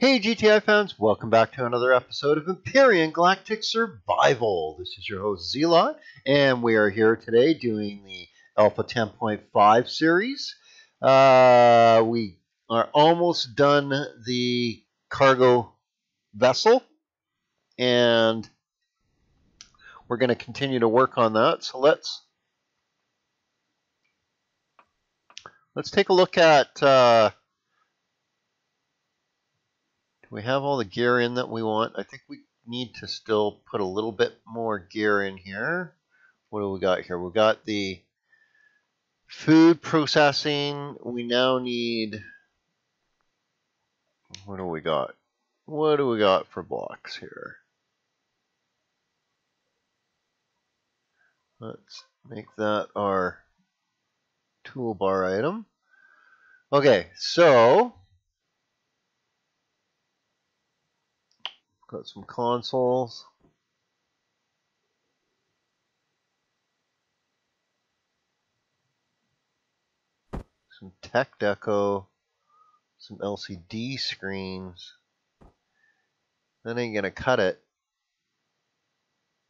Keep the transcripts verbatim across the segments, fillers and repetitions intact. Hey G T I fans, welcome back to another episode of Empyrion Galactic Survival. This is your host Zealot, and we are here today doing the Alpha ten point five series. Uh, we are almost done the cargo vessel, and we're going to continue to work on that. So let's let's take a look at... Uh, We have all the gear in that we want. I think we need to still put a little bit more gear in here. What do we got here? We got the food processing. We now need... What do we got? What do we got for blocks here? Let's make that our toolbar item. Okay, so... Got some consoles. Some tech deco. Some L C D screens. That ain't gonna cut it.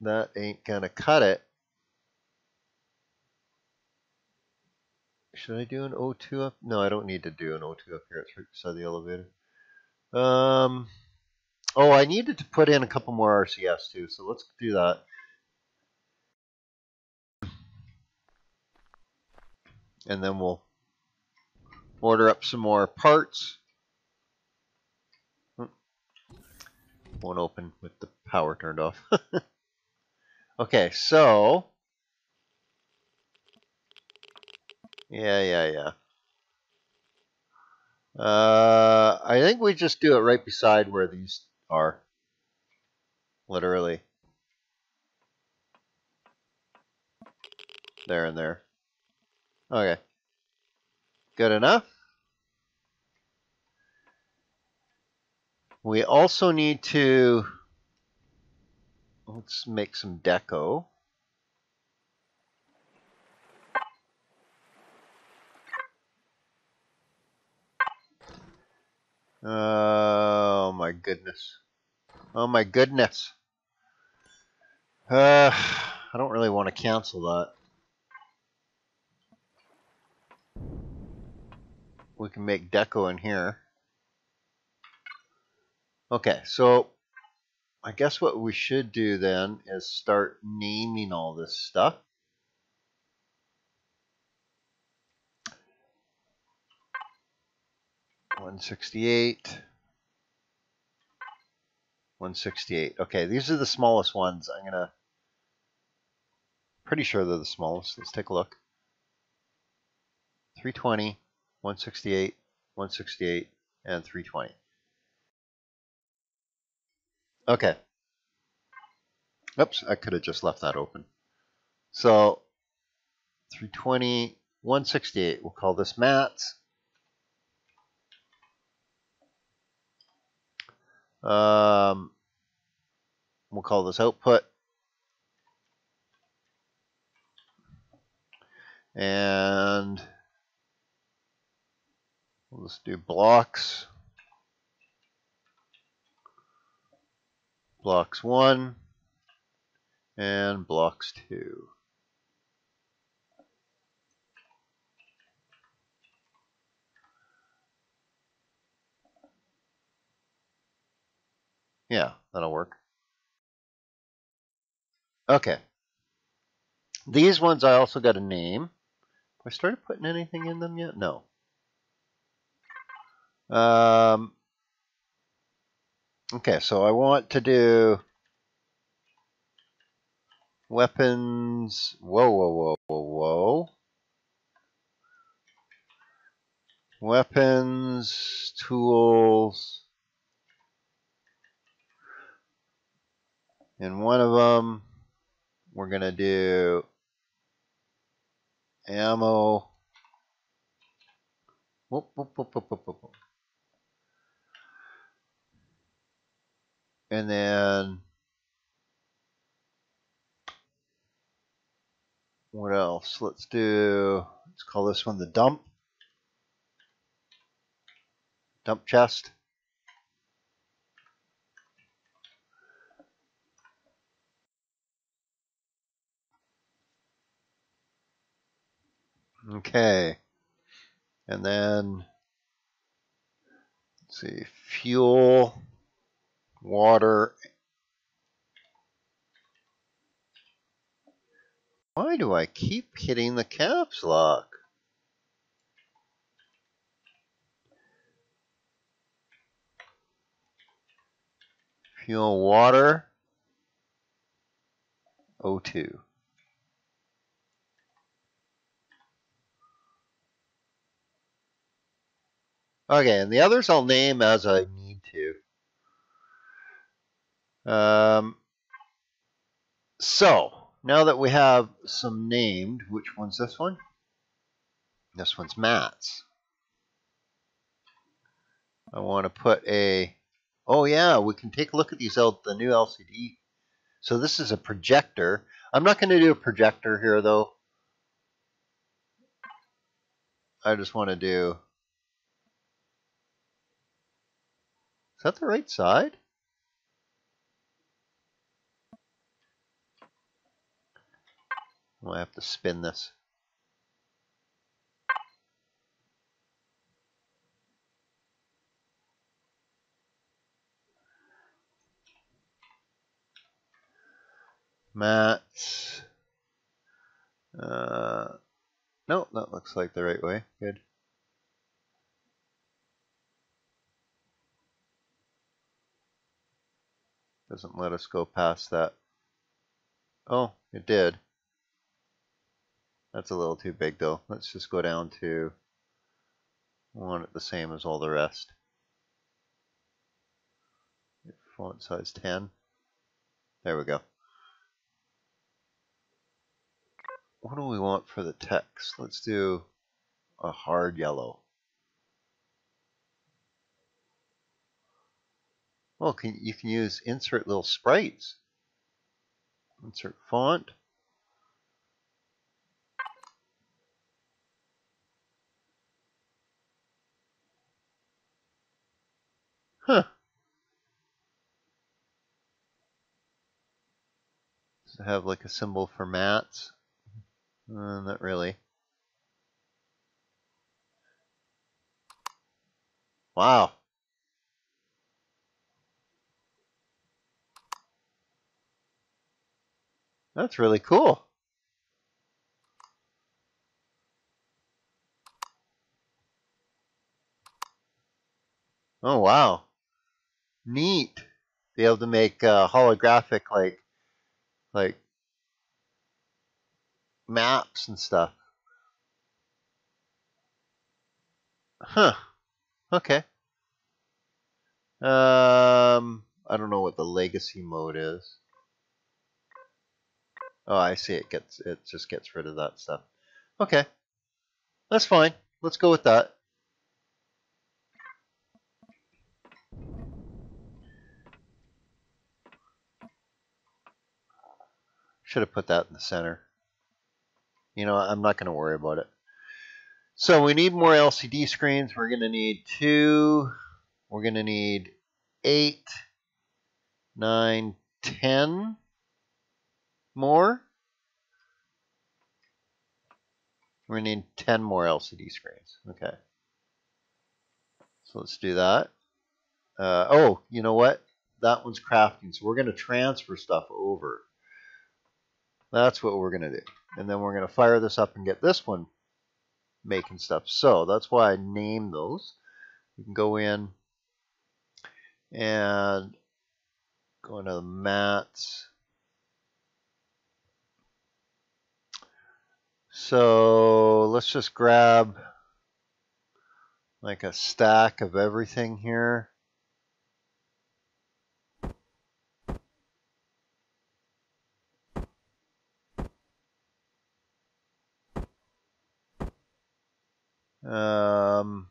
That ain't gonna cut it. Should I do an O two up? No, I don't need to do an O two up here. It's right beside the elevator. Um... Oh, I needed to put in a couple more R C S too, so let's do that. And then we'll order up some more parts. Won't open with the power turned off. Okay, so... Yeah, yeah, yeah. Uh, I think we just do it right beside where these... are literally there and there. Okay, good enough. We also need to let's make some deco. Uh, oh my goodness. Oh my goodness. Uh, I don't really want to cancel that. We can make deco in here. Okay, so I guess what we should do then is start naming all this stuff. one sixty-eight, one sixty-eight. Okay, these are the smallest ones. I'm gonna pretty sure they're the smallest. Let's take a look. three twenty, one sixty-eight, one sixty-eight, and three twenty. Okay. Oops, I could have just left that open. So three twenty, one sixty-eight. We'll call this mats. Um, we'll call this output, and we'll just do blocks, blocks one and blocks two. Yeah, that'll work. Okay. These ones I also got a name. Have I started putting anything in them yet? No. Um, okay, so I want to do weapons. Whoa, whoa, whoa, whoa, whoa. Weapons, tools. And one of them, we're going to do ammo. Whoop, whoop, whoop, whoop, whoop, whoop. And then, what else? Let's do, let's call this one the dump. Dump chest. Okay. And then, let's see, fuel, water. Why do I keep hitting the caps lock? Fuel, water, O two. Okay, and the others I'll name as I need to. Um, so, now that we have some named, which one's this one? This one's Matt's. I want to put a... Oh yeah, we can take a look at these out, the new L C D. So this is a projector. I'm not going to do a projector here, though. I just want to do... Is that the right side? I have to spin this. Matt's. Uh, no, that looks like the right way. Good. Doesn't let us go past that. Oh, it did. That's a little too big though. Let's just go down to one at the same as all the rest. Font size ten. There we go. What do we want for the text? Let's do a hard yellow. Well, can, you can use insert little sprites. Insert font. Huh. Does it have like a symbol for mats? Uh, not really. Wow. That's really cool. Oh, wow. Neat. Be able to make uh, holographic, like, like maps and stuff. Huh. Okay. Um, I don't know what the legacy mode is. Oh, I see. It gets it just gets rid of that stuff. Okay, that's fine. Let's go with that. Should have put that in the center. You know, I'm not going to worry about it. So we need more L C D screens. We're going to need two. We're going to need eight, nine, ten. More. We need ten more L C D screens. Okay. So let's do that. Uh, oh, you know what? That one's crafting, so we're going to transfer stuff over. That's what we're going to do. And then we're going to fire this up and get this one making stuff. So that's why I named those. We can go in and go into the mats. So let's just grab like a stack of everything here. Um,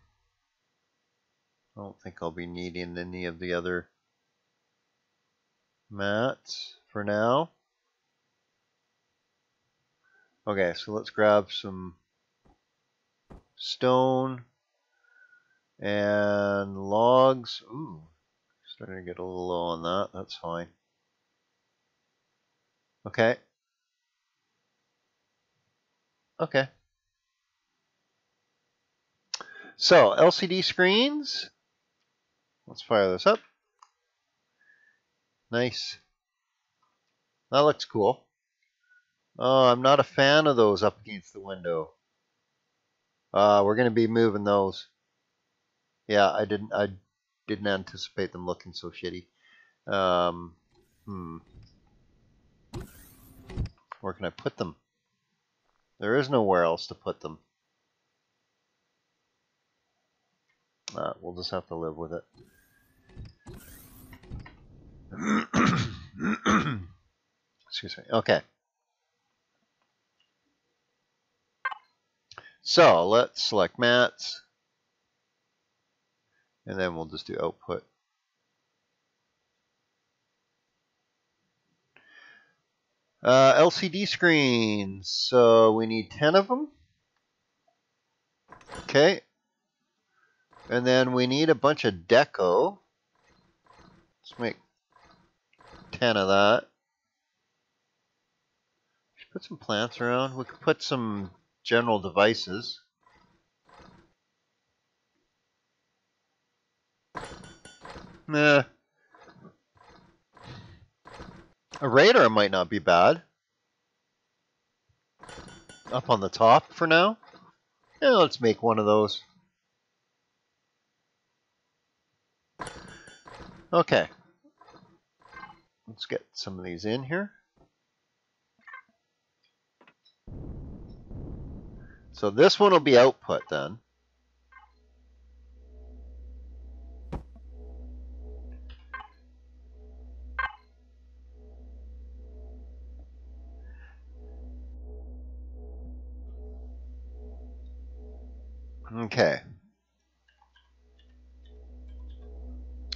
I don't think I'll be needing any of the other mats for now. Okay, so let's grab some stone and logs. Ooh, starting to get a little low on that. That's fine. Okay. Okay. So, L C D screens. Let's fire this up. Nice. That looks cool. Oh, I'm not a fan of those up against the window. Uh, we're going to be moving those. Yeah, I didn't I didn't anticipate them looking so shitty. Um, hmm. Where can I put them? There is nowhere else to put them. Uh, we'll just have to live with it. Excuse me. Okay. So let's select mats, and then we'll just do output. Uh, L C D screens, so we need ten of them. Okay. And then we need a bunch of deco. Let's make ten of that. We should put some plants around. We could put some general devices. Nah. A radar might not be bad. Up on the top for now. Yeah, let's make one of those. Okay. Let's get some of these in here. So this one will be output then. Okay.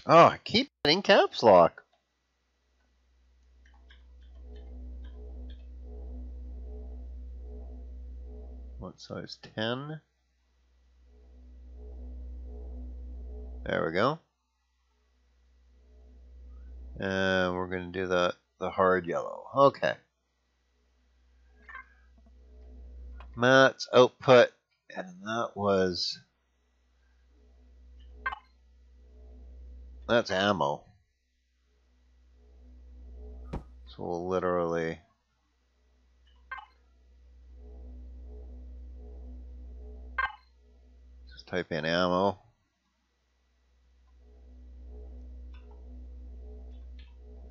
Oh, I keep getting caps lock. What size? ten. There we go. And we're going to do the, the hard yellow. Okay. Matt's output. And that was... That's ammo. So we'll literally... just type in ammo.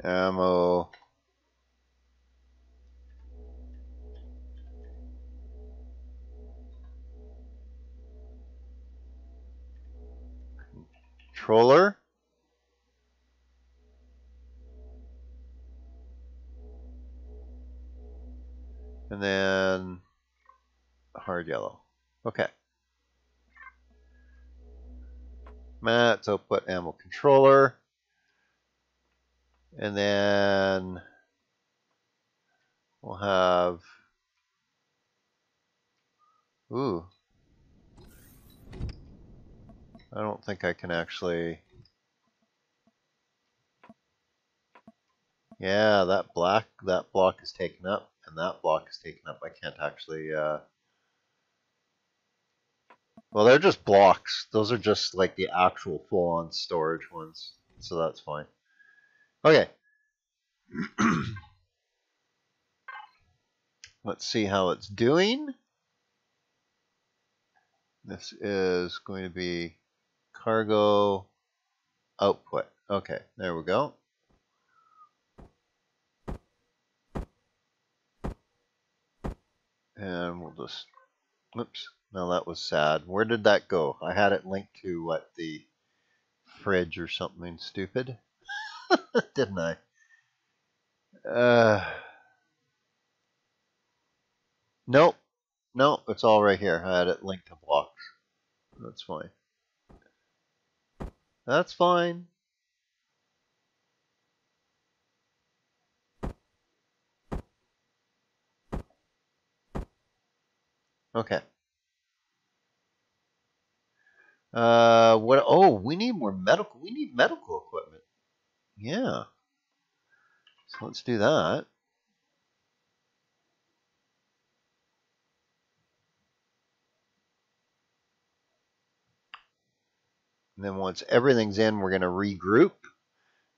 Ammo. Controller. And then hard yellow. Okay. Mats, output, ammo, controller. And then we'll have. Ooh. I don't think I can actually. Yeah, that black, that block is taken up. And that block is taken up. I can't actually. Uh... Well, they're just blocks. Those are just like the actual full-on storage ones. So that's fine. Okay. Let's see how it's doing. This is going to be cargo output. Okay, there we go. And we'll just, oops, no, that was sad. Where did that go? I had it linked to, what, the fridge or something stupid. Didn't I? Uh, nope, nope, it's all right here. I had it linked to blocks. That's fine. That's fine. Okay. Uh, what? Oh, we need more medical. We need medical equipment. Yeah. So let's do that. And then once everything's in, we're going to regroup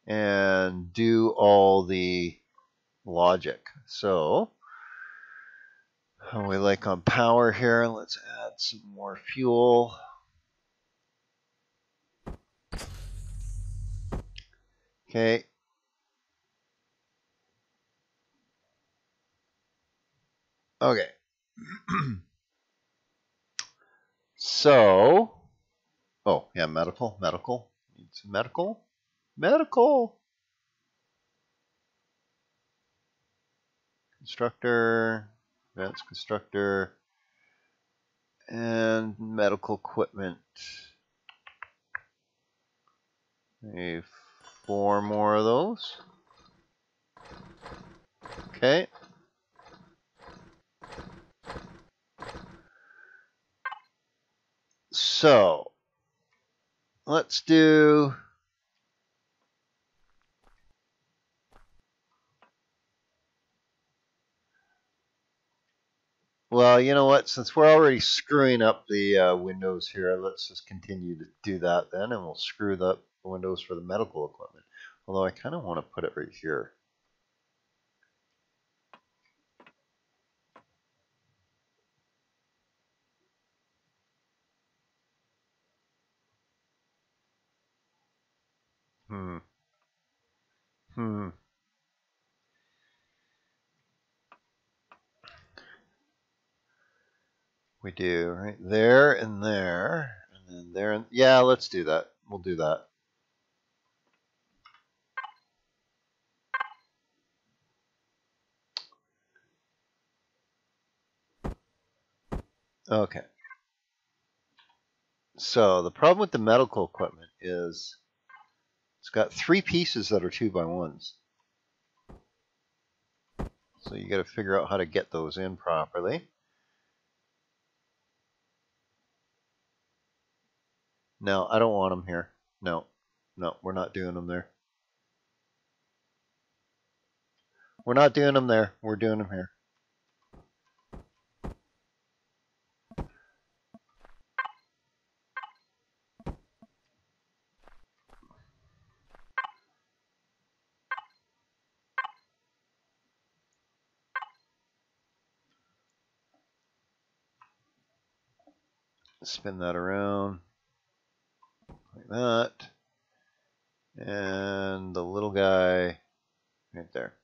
and do all the logic. So we like on power here. Let's add some more fuel. Okay. Okay. So, oh, yeah, medical, medical. Need some medical. Medical. Constructor, advanced constructor, and medical equipment. Maybe four more of those. Okay. So, let's do well, you know what, since we're already screwing up the uh, windows here, let's just continue to do that then, and we'll screw up the windows for the medical equipment. Although I kind of want to put it right here. Hmm. Hmm. We do right there and there and then there and yeah, let's do that. We'll do that. Okay. So the problem with the medical equipment is it's got three pieces that are two by ones. So you got to figure out how to get those in properly. No, I don't want them here. No, no, we're not doing them there. We're not doing them there. We're doing them here. Spin that around like that, and the little guy right there.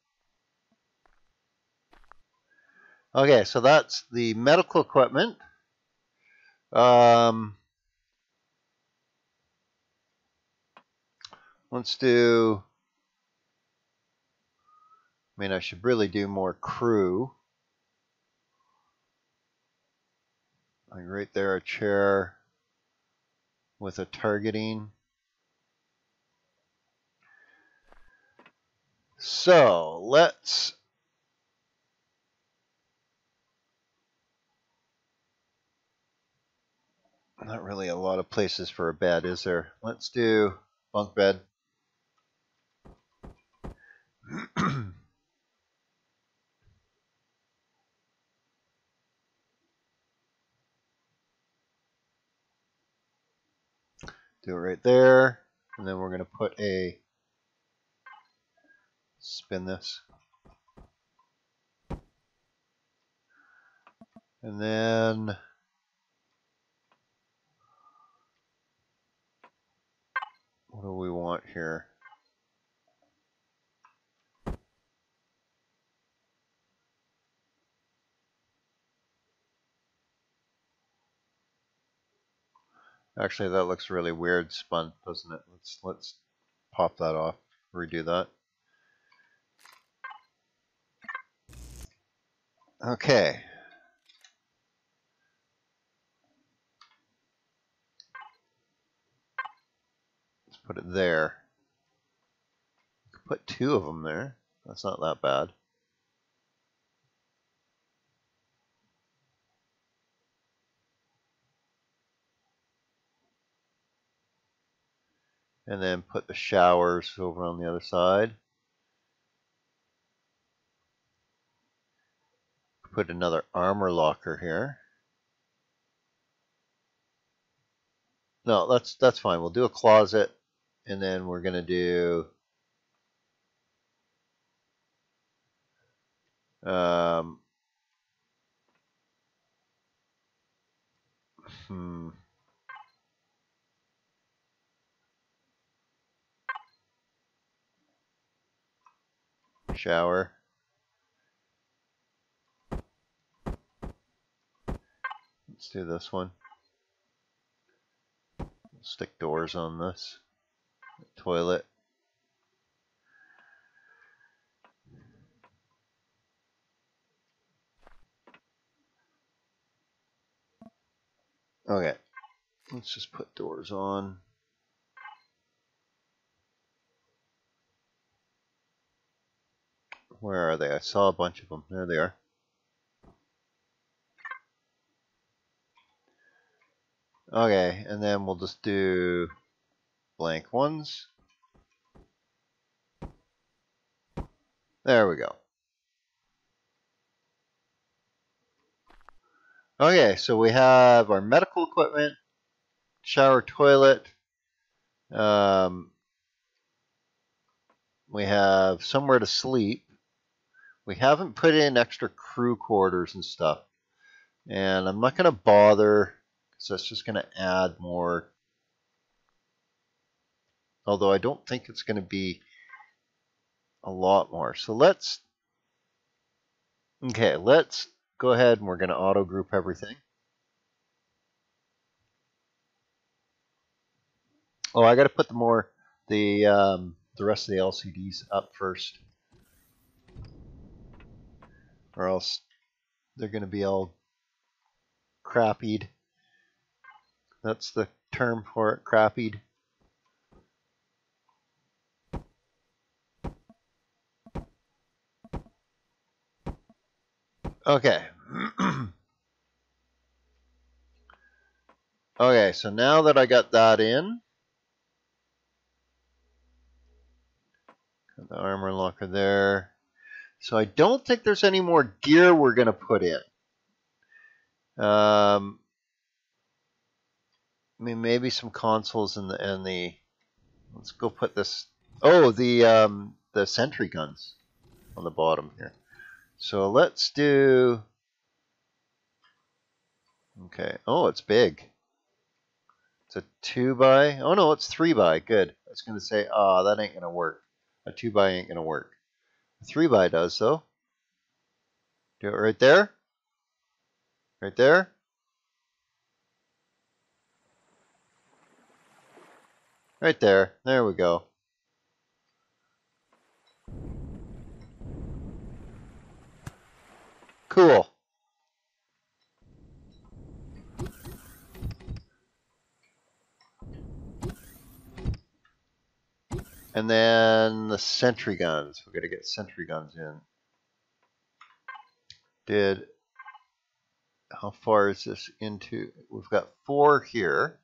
Okay, so that's the medical equipment. Um, let's do, I mean, I should really do more crew. Like right there, a chair with a targeting. So let's not really a lot of places for a bed, is there? Let's do bunk bed. Do it right there, and then we're going to put a spin this, and then what do we want here? Actually, that looks really weird spun, doesn't it? Let's let's pop that off, redo that. Okay. Let's put it there. We could put two of them there. That's not that bad. And then put the showers over on the other side. Put another armor locker here. No, that's that's fine. We'll do a closet, and then we're gonna do um hmm. shower. Let's do this one. We'll stick doors on this. Toilet. Okay. Let's just put doors on. Where are they? I saw a bunch of them. There they are. Okay, and then we'll just do blank ones. There we go. Okay, so we have our medical equipment, shower, toilet. Um, we have somewhere to sleep. We haven't put in extra crew quarters and stuff. And I'm not going to bother, because that's just going to add more. Although I don't think it's going to be a lot more. So let's... Okay, let's go ahead and we're going to auto-group everything. Oh, I got to put the more the um, the rest of the L C Ds up first. Or else they're going to be all crappied. That's the term for it, crappied. Okay. Okay, so now that I got that in, got the armor locker there. So I don't think there's any more gear we're going to put in. Um, I mean, maybe some consoles and the, and the... Let's go put this... Oh, the, um, the sentry guns on the bottom here. So let's do... Okay. Oh, it's big. It's a two by... Oh, no, it's three by. Good. I was going to say, ah, oh, that ain't going to work. A two by ain't going to work. Three by does though. Do it right there. Right there. Right there. There we go. Cool. And then the sentry guns. We're gonna get sentry guns in. Did how far is this into? We've got four here.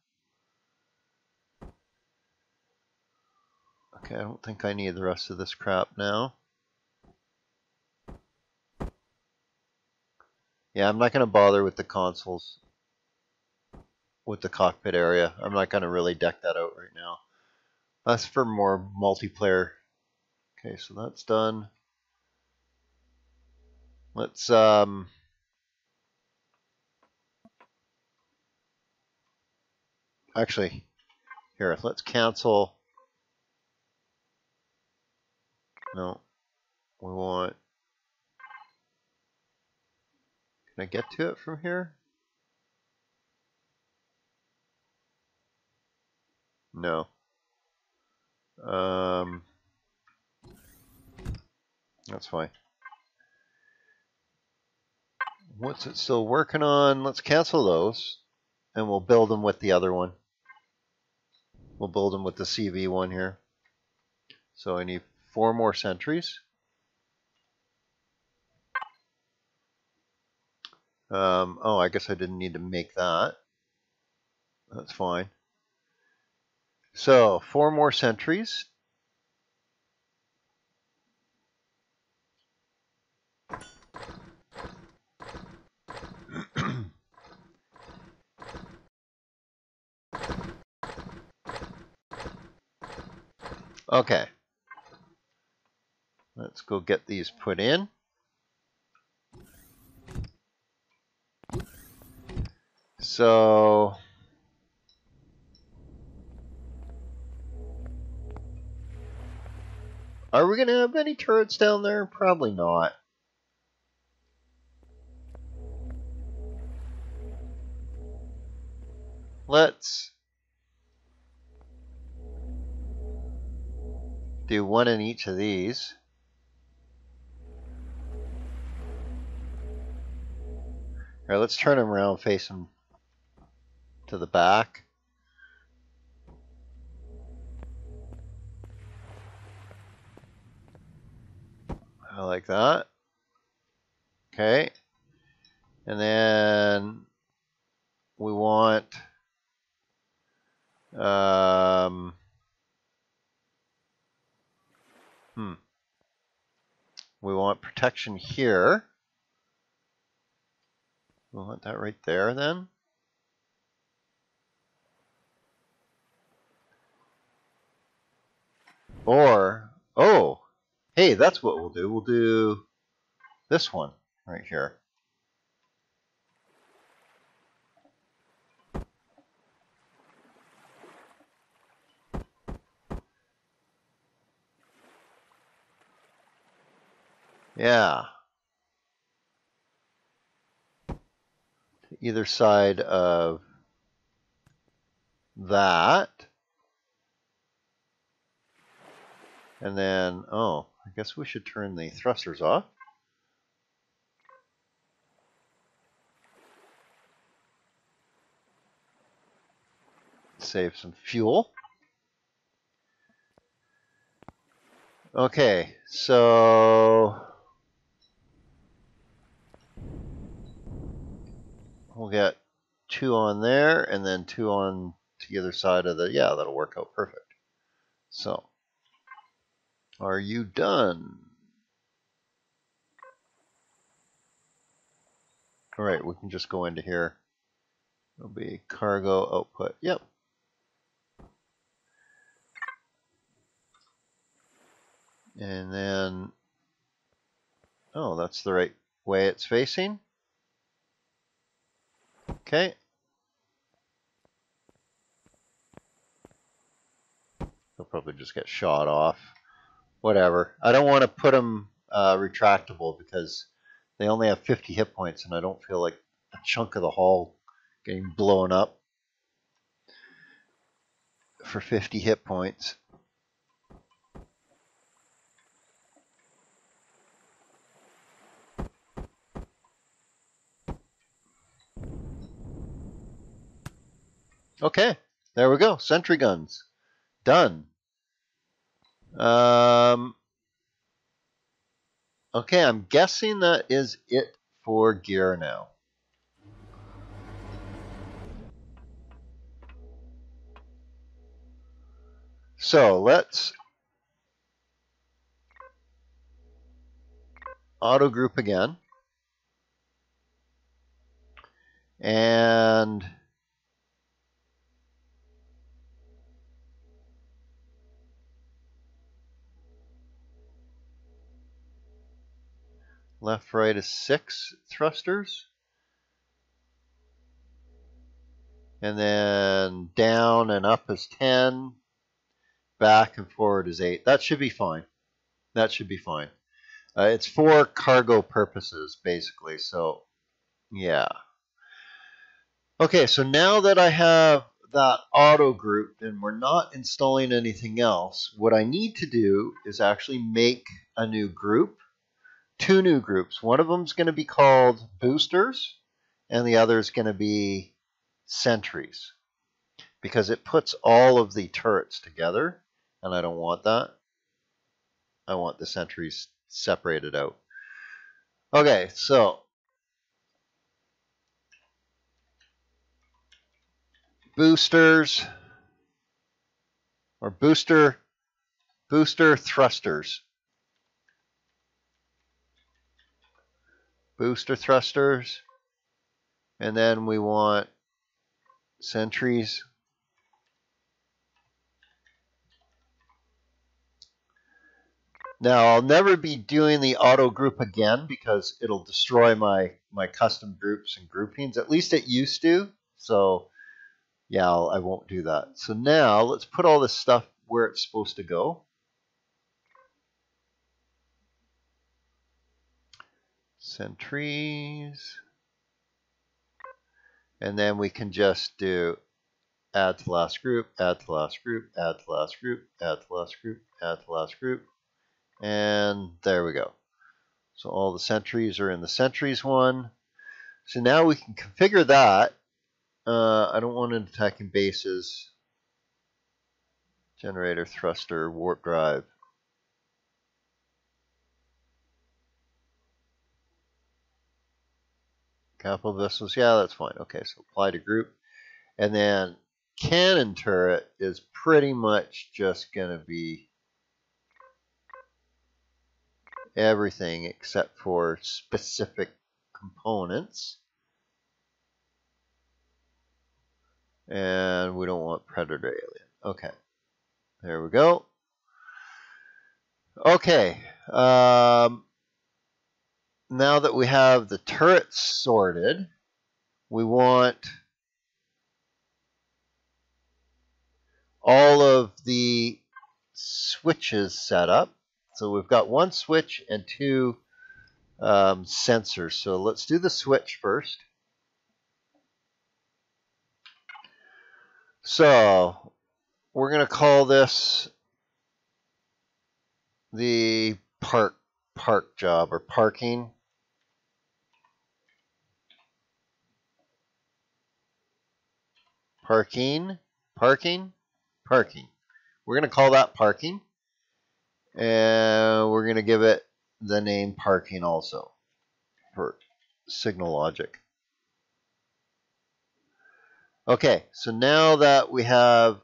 Okay, I don't think I need the rest of this crap now. Yeah, I'm not gonna bother with the consoles, with the cockpit area. I'm not gonna really deck that out right now. That's for more multiplayer. Okay, so that's done. Let's um actually here, let's cancel. No. We want Can I get to it from here? No. Um, that's fine. What's it still working on? Let's cancel those, and we'll build them with the other one. We'll build them with the C V one here. So I need four more sentries. Um, oh, I guess I didn't need to make that. That's fine. So, four more sentries. Okay. Let's go get these put in. So are we going to have any turrets down there? Probably not. Let's do one in each of these. Alright, let's turn them around, face them to the back. I like that. Okay. And then we want um hmm. We want protection here. We want that right there then. Or, oh, hey, that's what we'll do. We'll do this one right here. Yeah. To either side of that. And then, oh, I guess we should turn the thrusters off. Save some fuel. Okay, so we'll get two on there and then two on to the other side of the, yeah, that'll work out perfect. So. Are you done? All right, we can just go into here. It'll be cargo output. Yep. And then, oh, that's the right way it's facing. Okay. They'll probably just get shot off. Whatever. I don't want to put them uh, retractable because they only have fifty hit points, and I don't feel like a chunk of the hull getting blown up for fifty hit points. Okay, there we go. Sentry guns. Done. Um, okay, I'm guessing that is it for gear now. So let's auto group again. And left, right is six thrusters. And then down and up is ten. Back and forward is eight. That should be fine. That should be fine. Uh, it's for cargo purposes, basically. So, yeah. Okay, so now that I have that auto grouped and we're not installing anything else, what I need to do is actually make a new group. Two new groups. One of them is going to be called boosters, and the other is going to be sentries, because it puts all of the turrets together, and I don't want that. I want the sentries separated out. Okay, so boosters or booster booster thrusters. Booster thrusters, and then we want sentries, Now, I'll never be doing the auto group again because it'll destroy my, my custom groups and groupings. At least it used to. So, yeah, I'll, I won't do that. So now, let's put all this stuff where it's supposed to go. Sentries. And then we can just do add to last group, add to last group, add to last group, add to last group, add to last group. And there we go. So all the sentries are in the sentries one. So now we can configure that. Uh, I don't want it attacking bases. Generator, thruster, warp drive. Capital vessels, yeah, that's fine. Okay, so apply to group. And then cannon turret is pretty much just going to be everything except for specific components. And we don't want predator alien. Okay, there we go. Okay, um, now that we have the turrets sorted, we want all of the switches set up. So we've got one switch and two um, sensors. So let's do the switch first. So we're going to call this the park park job or parking. Parking, parking, parking. We're going to call that parking. And we're going to give it the name parking also for signal logic. Okay, so now that we have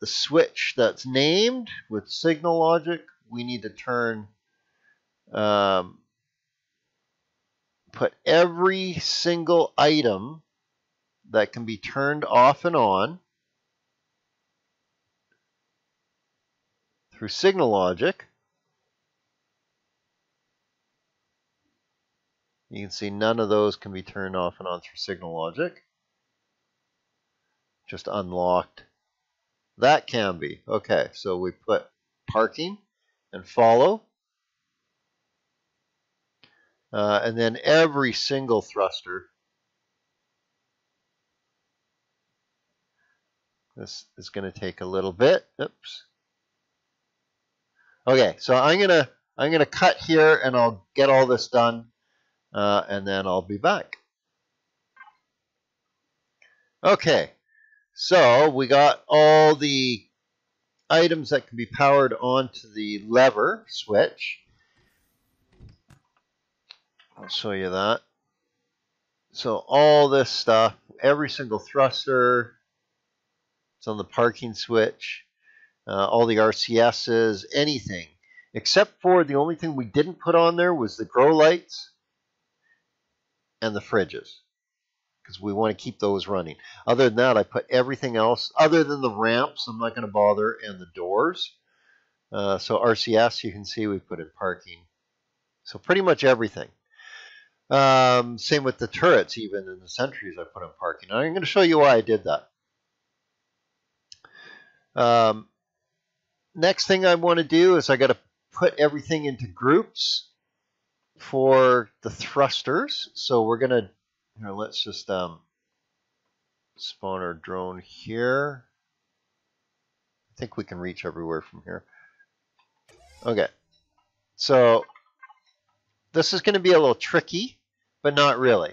the switch that's named with signal logic, we need to turn, um, put every single item that can be turned off and on through signal logic. You can see none of those can be turned off and on through signal logic. Just unlocked. That can be. Okay, so we put parking and follow. Uh, and then every single thruster. This is going to take a little bit. Oops. Okay, so I'm gonna I'm gonna cut here and I'll get all this done, uh, and then I'll be back. Okay, so we got all the items that can be powered onto the lever switch. I'll show you that. So all this stuff, every single thruster, it's on the parking switch. Uh, all the R C Ss, anything, except for the only thing we didn't put on there was the grow lights and the fridges, because we want to keep those running. Other than that, I put everything else, other than the ramps, I'm not going to bother, and the doors. Uh, so R C S, you can see we put in parking. So pretty much everything. Um, same with the turrets, even in the sentries I put in parking. And I'm going to show you why I did that. Um, Next thing I want to do is I got to put everything into groups for the thrusters. So we're going to, you know, let's just um, spawn our drone here. I think we can reach everywhere from here. Okay. So this is going to be a little tricky, but not really.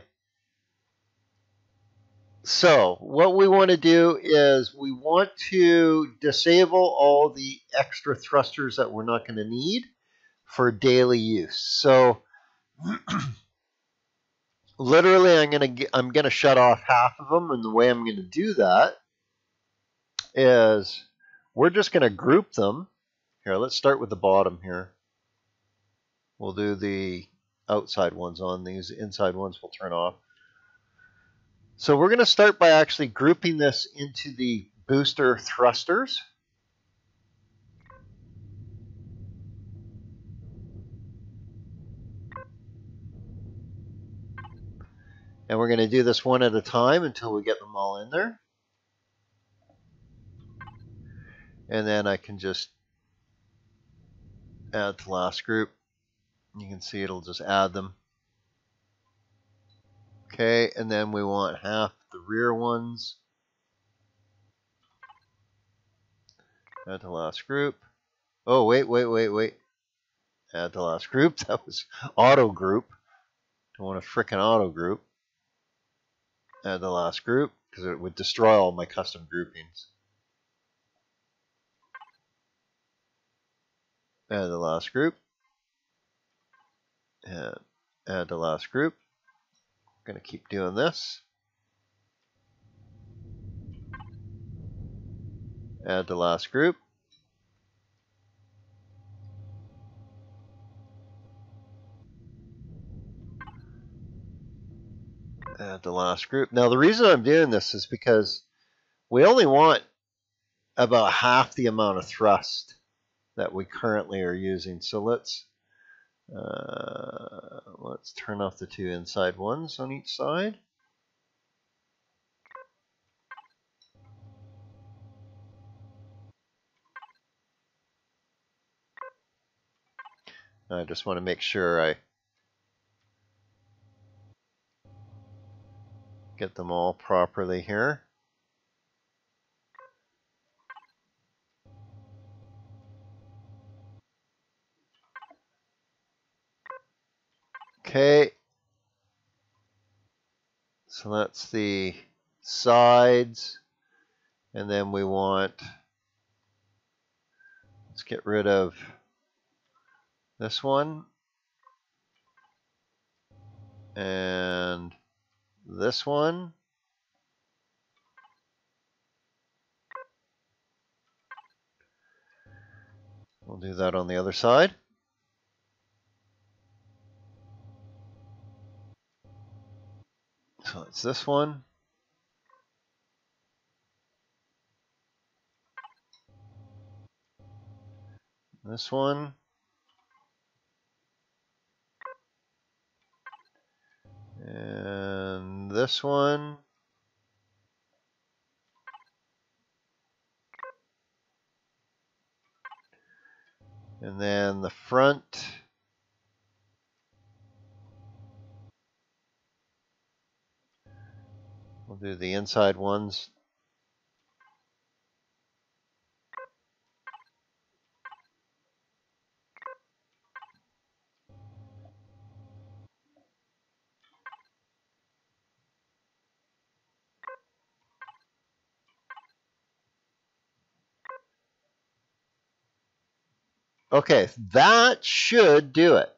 So what we want to do is we want to disable all the extra thrusters that we're not going to need for daily use. So literally I'm going to I'm going to shut off half of them, and the way I'm going to do that is we're just going to group them. Here, let's start with the bottom here. We'll do the outside ones on these, inside ones we'll turn off. So we're going to start by actually grouping this into the booster thrusters. And we're going to do this one at a time until we get them all in there. And then I can just add to last group. You can see it'll just add them. Okay, and then we want half the rear ones. Add to last group. Oh, wait, wait, wait, wait. Add to last group. That was auto group. Don't want a frickin' auto group. Add to last group, because it would destroy all my custom groupings. Add the last group. And add the last group. I'm going to keep doing this. Add the last group. Add the last group. Now the reason I'm doing this is because we only want about half the amount of thrust that we currently are using. So let's uh, let's turn off the two inside ones on each side. I just want to make sure I get them all properly here. Okay, so that's the sides, and then we want, let's get rid of this one, and this one, we'll do that on the other side. So it's this one. This one. And this one. And then the front. We'll do the inside ones. Okay, that should do it.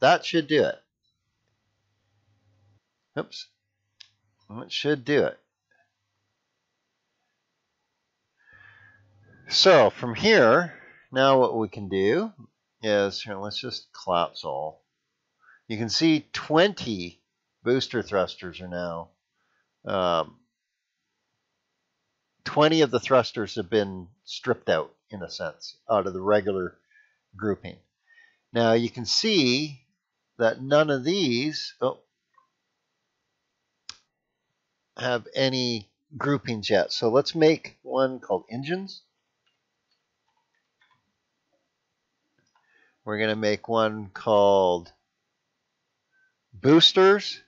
That should do it. Oops. It should do it. So from here, now what we can do is, here, let's just collapse all. You can see twenty booster thrusters are now. Um, twenty of the thrusters have been stripped out, in a sense, out of the regular grouping. Now you can see that none of these... Oh, have any groupings yet. So let's make one called engines. We're going to make one called boosters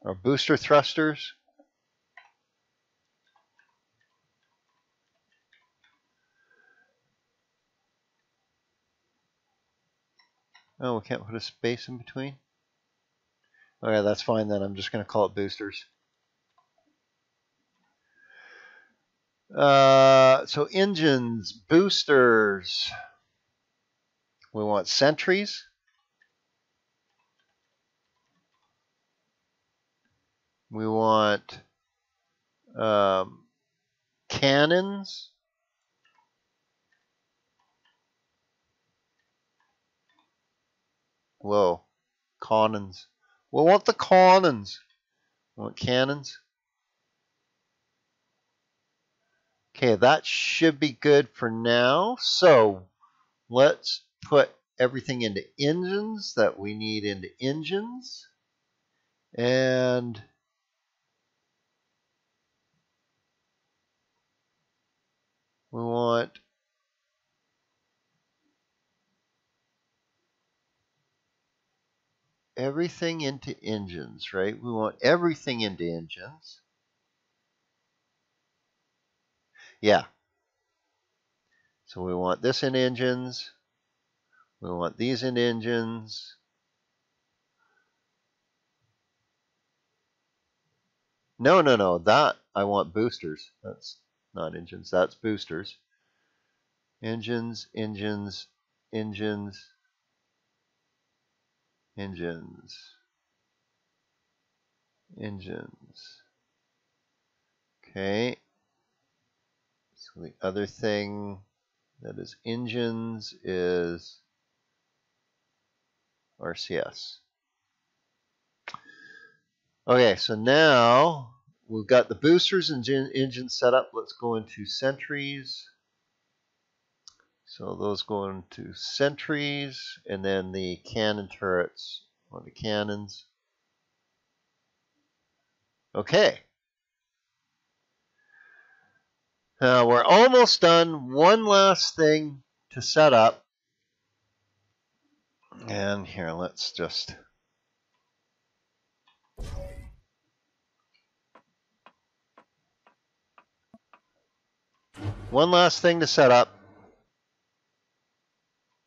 or booster thrusters. Oh, we can't put a space in between. Okay, that's fine then. I'm just going to call it boosters. Uh, so engines, boosters. We want sentries. We want um, cannons. Whoa, cannons. We want the cannons. We want cannons. Okay, that should be good for now. So let's put everything into engines that we need into engines. And we want everything into engines, right? We want everything into engines. Yeah. So we want this in engines. We want these in engines. No, no, no. That, I want boosters. That's not engines. That's boosters. Engines, engines, engines, engines, engines. Okay. So the other thing that is engines is R C S. Okay, so now we've got the boosters and engine set up. Let's go into sentries. So those go into sentries, and then the cannon turrets or the cannons. Okay. Now we're almost done. One last thing to set up. And here, let's just... One last thing to set up,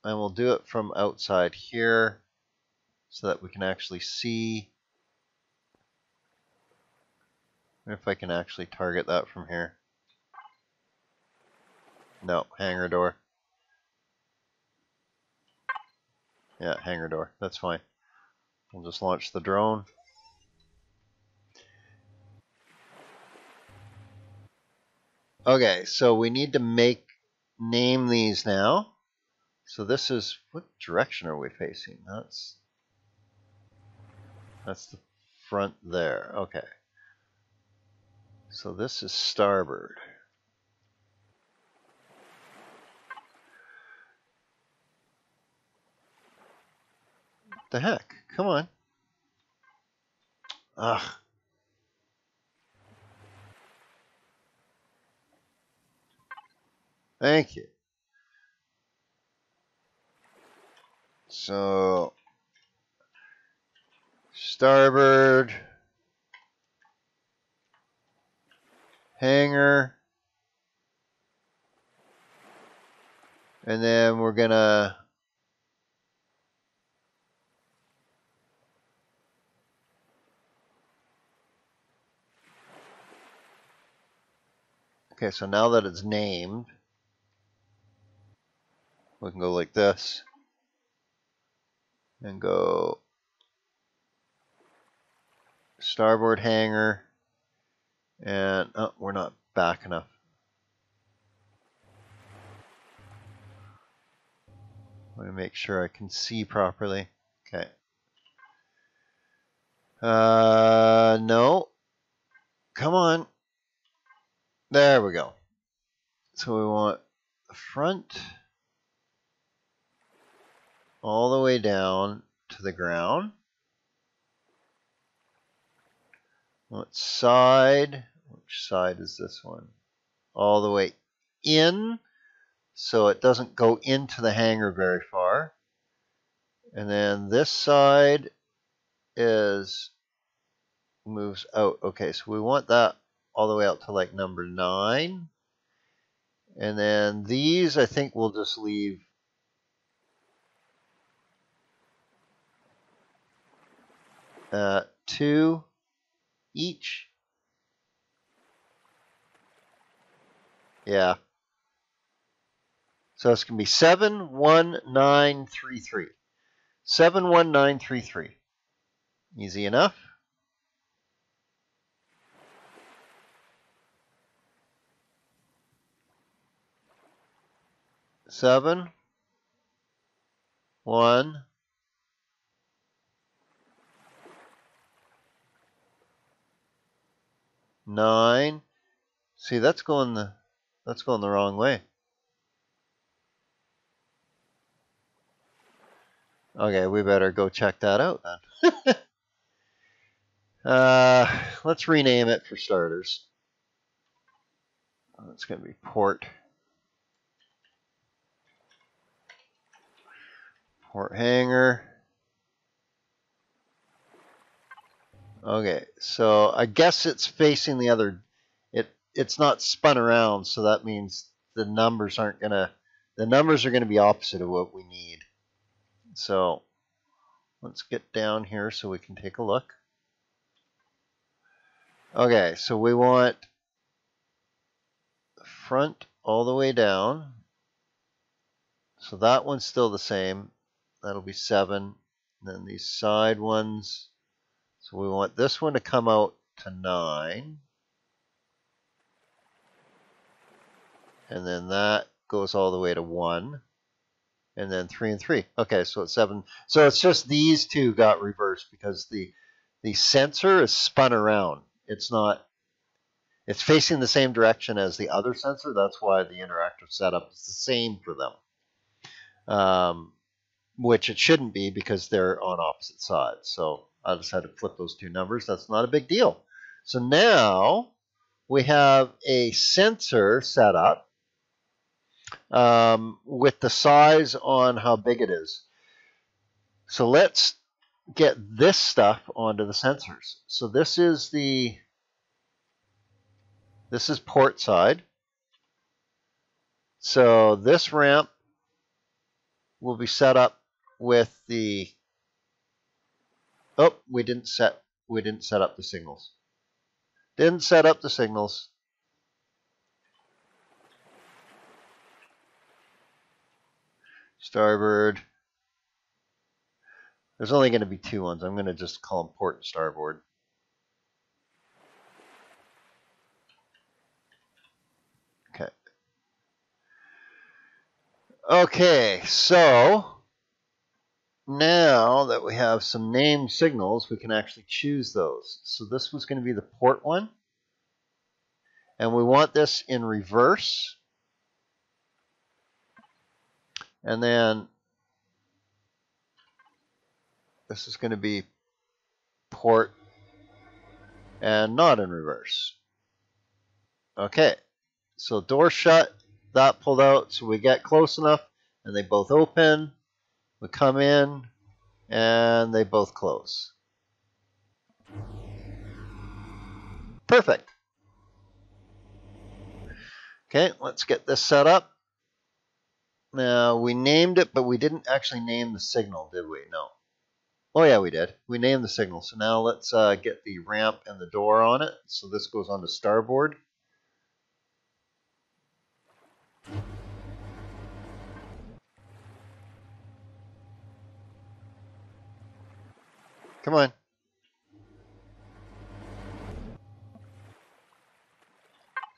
and we'll do it from outside here so that we can actually see. If I can actually target that from here. No, hangar door. Yeah, hangar door, that's fine. We'll just launch the drone. Okay, so we need to make name these now. So this is, what direction are we facing? That's that's the front there. Okay. So this is starboard. What the heck? Come on. Ugh. Thank you. So, starboard, hangar, and then we're gonna okay, so now that it's named, we can go like this and go starboard hangar, and oh, we're not back enough. I want to make sure I can see properly. Okay. Uh, no. Come on. There we go. So we want the front all the way down to the ground. What side? Which side is this one? All the way in, so it doesn't go into the hangar very far. And then this side is moves out. Okay, so we want that all the way out to like number nine. And then these, I think we'll just leave Uh, two each. Yeah. So it's going to be seven one nine three three. seven one nine three three. Easy enough. seven one Nine. See, that's going the that's going the wrong way. Okay, we better go check that out then. uh, let's rename it for starters. It's going to be Port. Port Hangar. Okay, so I guess it's facing the other. It it's not spun around, so that means the numbers aren't gonna. The numbers are gonna be opposite of what we need. So let's get down here so we can take a look. Okay, so we want the front all the way down. So that one's still the same. That'll be seven. And then these side ones. So we want this one to come out to nine. And then that goes all the way to one. And then three and three. Okay, so it's seven. So it's just these two got reversed because the the sensor is spun around. It's not. It's facing the same direction as the other sensor. That's why the interactive setup is the same for them. Um, which it shouldn't be because they're on opposite sides. So I decided to flip those two numbers. That's not a big deal. So now we have a sensor set up. Um, with the size on how big it is. So let's get this stuff onto the sensors. So this is the this is port side. So this ramp will be set up with the oh, we didn't set we didn't set up the signals. Didn't set up the signals. Starboard. There's only going to be two ones. I'm going to just call them port and starboard. Okay. Okay, so now that we have some named signals, we can actually choose those. So this was going to be the port one. And we want this in reverse. And then this is going to be port and not in reverse. Okay, so door shut, that pulled out, so we get close enough and they both open. We come in and they both close. Perfect. Okay, let's get this set up. Now, we named it, but we didn't actually name the signal, did we? No. Oh, yeah, we did. We named the signal. So now let's uh, get the ramp and the door on it. So this goes on to starboard. Come on.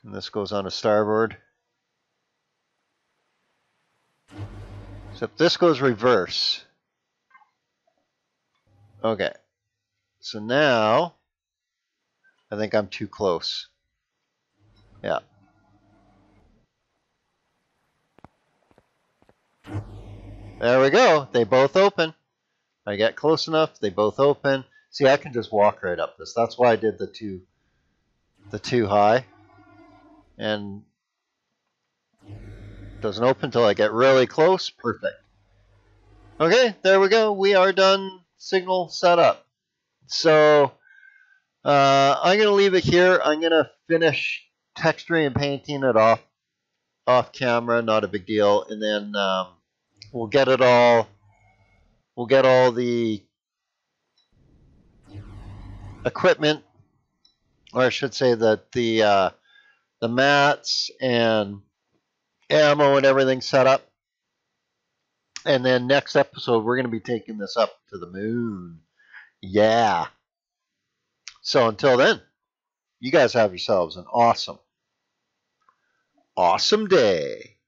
And this goes on to starboard. So if this goes reverse, okay, so now I think I'm too close. Yeah. There we go. They both open. I get close enough. They both open. See, I can just walk right up this. That's why I did the two, the two high. And doesn't open until I get really close. Perfect. Okay, there we go. We are done. Signal set up. So uh, I'm going to leave it here. I'm going to finish texturing and painting it off off camera. Not a big deal. And then um, we'll get it all. We'll get all the equipment, or I should say that the uh, the mats and ammo and everything set up, and then next episode we're going to be taking this up to the moon. Yeah, so until then, you guys have yourselves an awesome awesome day.